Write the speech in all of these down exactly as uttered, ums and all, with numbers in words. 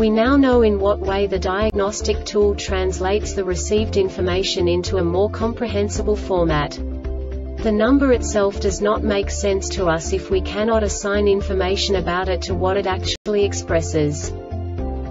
We now know in what way the diagnostic tool translates the received information into a more comprehensible format. The number itself does not make sense to us if we cannot assign information about it to what it actually expresses.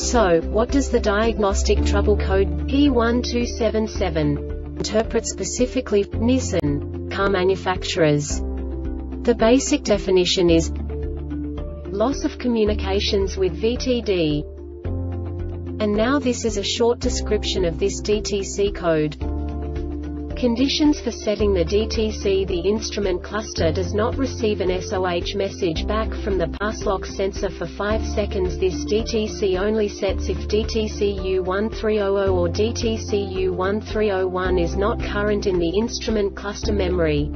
So, what does the diagnostic trouble code P one two seven seven interpret specifically for Nissan car manufacturers? The basic definition is loss of communications with V T D. And now this is a short description of this D T C code. Conditions for setting the D T C. The instrument cluster does not receive an S O H message back from the Passlock sensor for five seconds. This D T C only sets if D T C U one three zero zero or D T C U one three zero one is not current in the instrument cluster memory.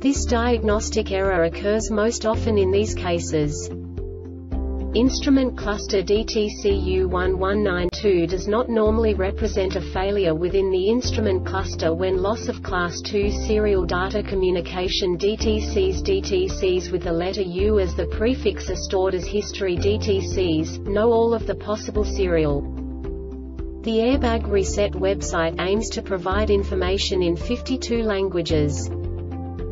This diagnostic error occurs most often in these cases. Instrument cluster D T C U one one nine two does not normally represent a failure within the instrument cluster when loss of class two serial data communication D T Cs. D T Cs with the letter U as the prefix are stored as history D T Cs, know all of the possible serial. The Airbag Reset website aims to provide information in fifty-two languages.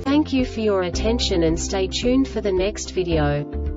Thank you for your attention and stay tuned for the next video.